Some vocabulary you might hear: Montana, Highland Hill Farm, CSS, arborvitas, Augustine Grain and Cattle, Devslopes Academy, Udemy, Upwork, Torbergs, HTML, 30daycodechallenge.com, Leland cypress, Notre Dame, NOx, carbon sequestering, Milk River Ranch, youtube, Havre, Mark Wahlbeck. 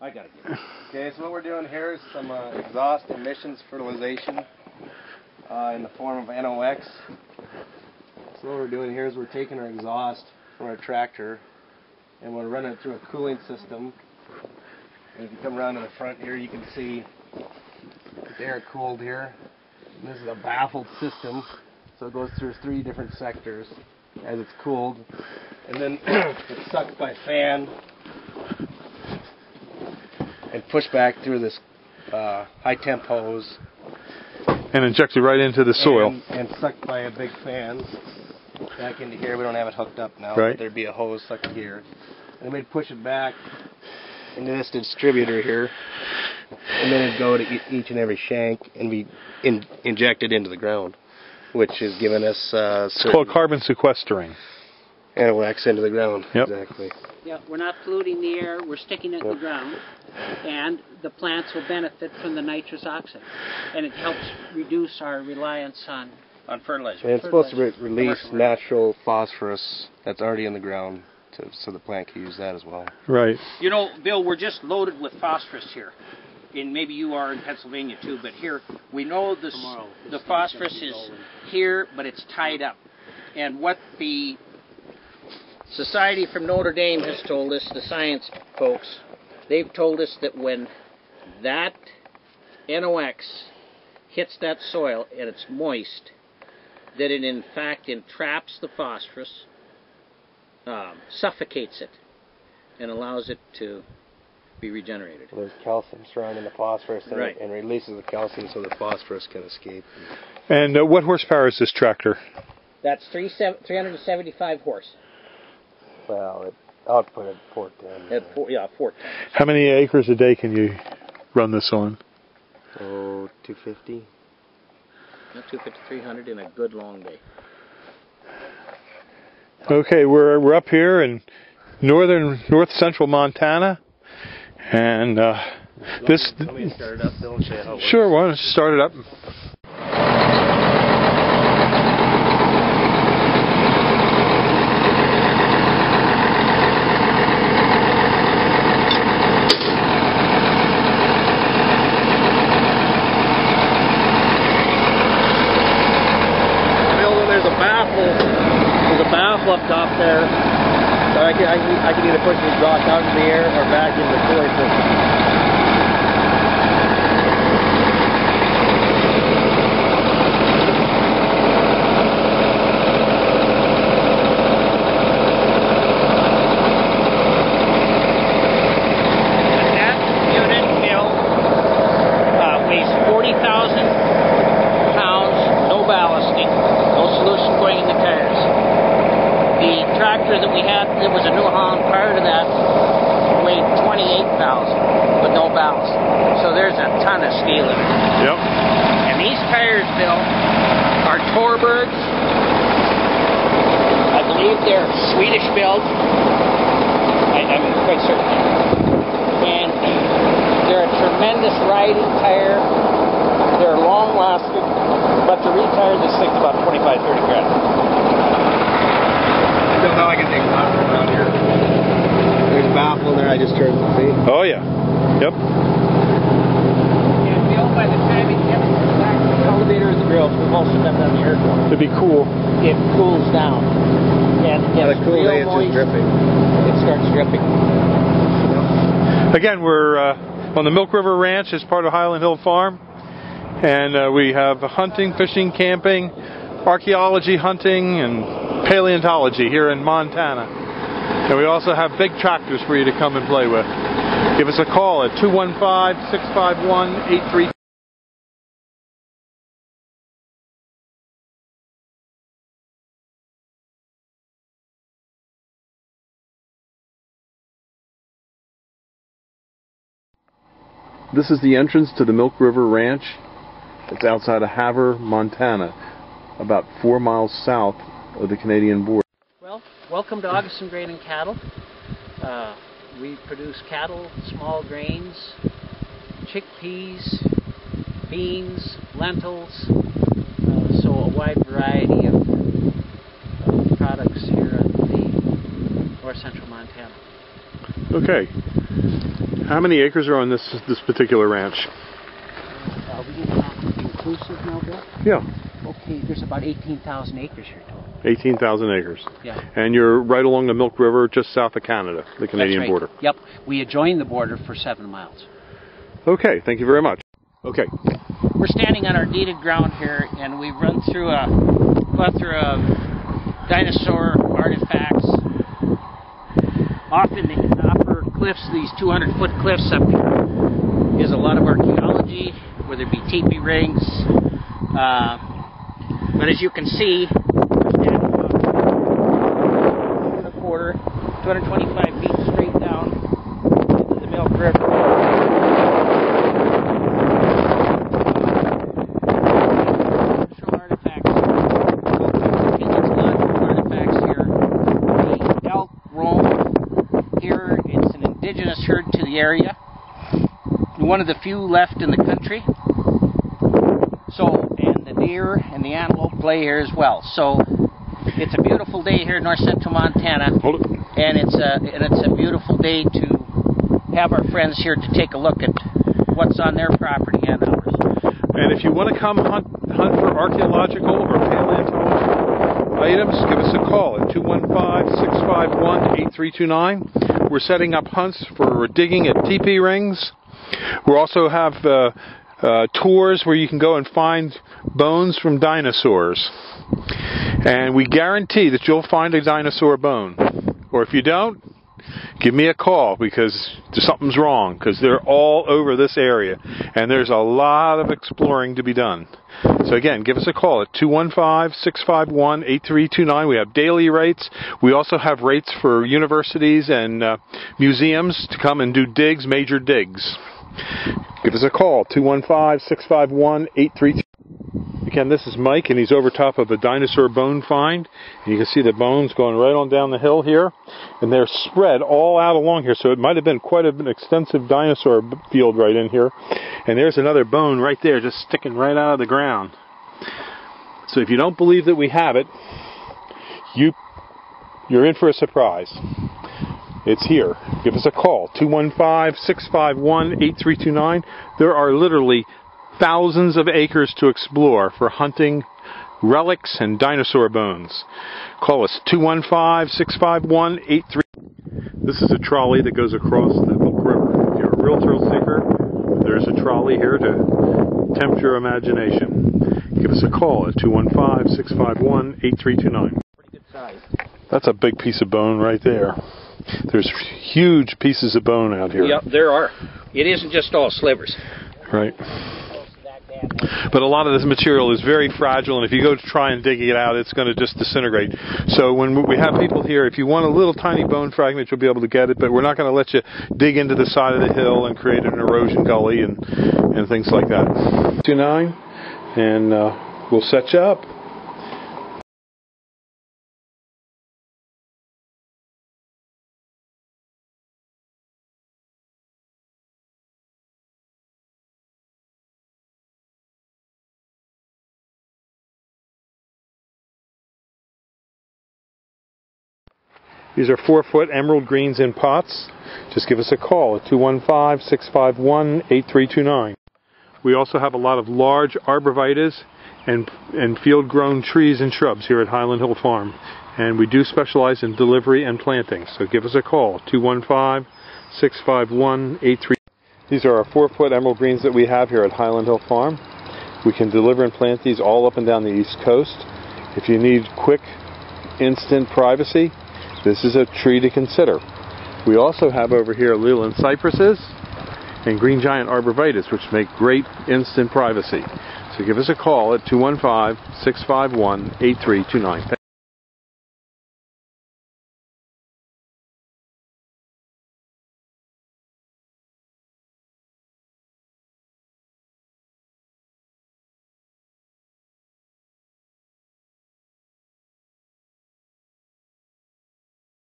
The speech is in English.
I gotta get it. Okay, so what we're doing here is some exhaust emissions fertilization in the form of NOx. So what we're doing here is we're taking our exhaust from our tractor and we're running it through a cooling system. And if you come around to the front here, you can see the air cooled here. And this is a baffled system, so it goes through three different sectors as it's cooled, and then it's sucked by fan and pushed back through this high temp hose, and injects it right into the soil. And sucked by a big fan back into here. We don't have it hooked up now. Right. But there'd be a hose sucked here, and we'd push it back into this distributor here, and then it'd go to each and every shank and be injected into the ground, which is giving us it's called carbon sequestering. And it whacks into the ground. Yep. Exactly. Yeah, we're not polluting the air, we're sticking it in the ground, and the plants will benefit from the nitrous oxide, and it helps reduce our reliance on fertilizer. And it's supposed to release natural phosphorus that's already in the ground, so the plant can use that as well. Right. You know, Bill, we're just loaded with phosphorus here. And maybe you are in Pennsylvania too, but here we know the phosphorus is here, but it's tied up. And what the Society from Notre Dame has told us, the science folks, they've told us that when that NOx hits that soil and it's moist, that it in fact entraps the phosphorus, suffocates it, and allows it to be regenerated. There's calcium surrounding the phosphorus, and right, and releases the calcium so the phosphorus can escape. And what horsepower is this tractor? That's 375 horse. Well, it output at 410. At four times. How many acres a day can you run this on? Oh, 250. Not 250, 300 in a good long day. Okay, we're up here in north central Montana, and this. Let me start it up, Bill, and show you how it works. Sure, why don't you start it up? I can either push the exhaust out in the air or back into the cooling system. That unit, Bill, weighs 40,000 pounds, no ballasting, no solution going in the tires. The tractor that we had, it was a New Holland prior to that, weighed 28,000 with no ballast. So there's a ton of steel in it. Yep. And these tires, Bill, are Torbergs. I believe they're Swedish built. I'm quite certain. And they're a tremendous riding tire. They're long lasting, but to retire this thing's about 25-30 grand. Now I can take baffle around here. There's baffle in there, I just turned the seat. Oh, yeah. Yep. And Bill, by the time it gets back to the elevator of the grill, so most of them on the air going. It'd be cool. It cools down. And on a cool day, it's just dripping. It starts dripping. Yep. Again, we're on the Milk River Ranch as part of Highland Hill Farm. And we have hunting, fishing, camping, archaeology hunting, and paleontology here in Montana. And we also have big tractors for you to come and play with. Give us a call at 215-651-8322. This is the entrance to the Milk River Ranch. It's outside of Havre, Montana, about 4 miles south of the Canadian border. Well, welcome to Augustine Grain and Cattle. We produce cattle, small grains, chickpeas, beans, lentils, so a wide variety of products here in the north central Montana. Okay. How many acres are on this particular ranch? We did not inclusive now, Bill? Yeah. Okay, there's about 18,000 acres here total. 18,000 acres. Yeah. And you're right along the Milk River, just south of Canada, the Canadian border. Yep. We adjoin the border for 7 miles. Okay, thank you very much. Okay. We're standing on our deeded ground here, and we've run through a plethora of dinosaur artifacts. Often in the upper cliffs, these 200-foot cliffs up here, is a lot of archaeology, whether it be teepee rings. But as you can see, we're standing about 225 feet straight down into the Milk River. Herd to the area, one of the few left in the country. So, and the deer and the antelope play here as well. So, it's a beautiful day here in north central Montana. Hold it. And it's a beautiful day to have our friends here to take a look at what's on their property and ours. And if you want to come hunt for archaeological or paleontological items, give us a call at 215-651-8329. We're setting up hunts for digging at teepee rings. We also have tours where you can go and find bones from dinosaurs. And we guarantee that you'll find a dinosaur bone. Or if you don't, give me a call because something's wrong, because they're all over this area. And there's a lot of exploring to be done. So again, give us a call at 215-651-8329. We have daily rates. We also have rates for universities and museums to come and do digs, major digs. Give us a call, 215-651-8329. Again, this is Mike, and he's over top of a dinosaur bone find. And you can see the bones going right on down the hill here. And they're spread all out along here, so it might have been quite an extensive dinosaur field right in here. And there's another bone right there, just sticking right out of the ground. So if you don't believe that we have it, you're in for a surprise. It's here. Give us a call, 215-651-8329. There are literally thousands of acres to explore for hunting relics and dinosaur bones. Call us, 215-651-8329. This is a trolley that goes across the Milk River. If you're a real thrill seeker, there's a trolley here to tempt your imagination. Give us a call at 215-651-8329. Pretty good size. That's a big piece of bone right there. There's huge pieces of bone out here. Yep, there are. It isn't just all slivers. Right. But a lot of this material is very fragile, and if you go to try and dig it out, it's going to just disintegrate. So when we have people here, if you want a little tiny bone fragment, you'll be able to get it, but we're not going to let you dig into the side of the hill and create an erosion gully and things like that. 29, and we'll set you up. These are 4-foot emerald greens in pots. Just give us a call at 215-651-8329. We also have a lot of large arborvitas and field-grown trees and shrubs here at Highland Hill Farm. And we do specialize in delivery and planting. So give us a call, 215-651-8329. These are our 4-foot emerald greens that we have here at Highland Hill Farm. We can deliver and plant these all up and down the East Coast. If you need quick, instant privacy, this is a tree to consider. We also have over here Leland cypresses and green giant arborvitas, which make great instant privacy. So give us a call at 215-651-8329.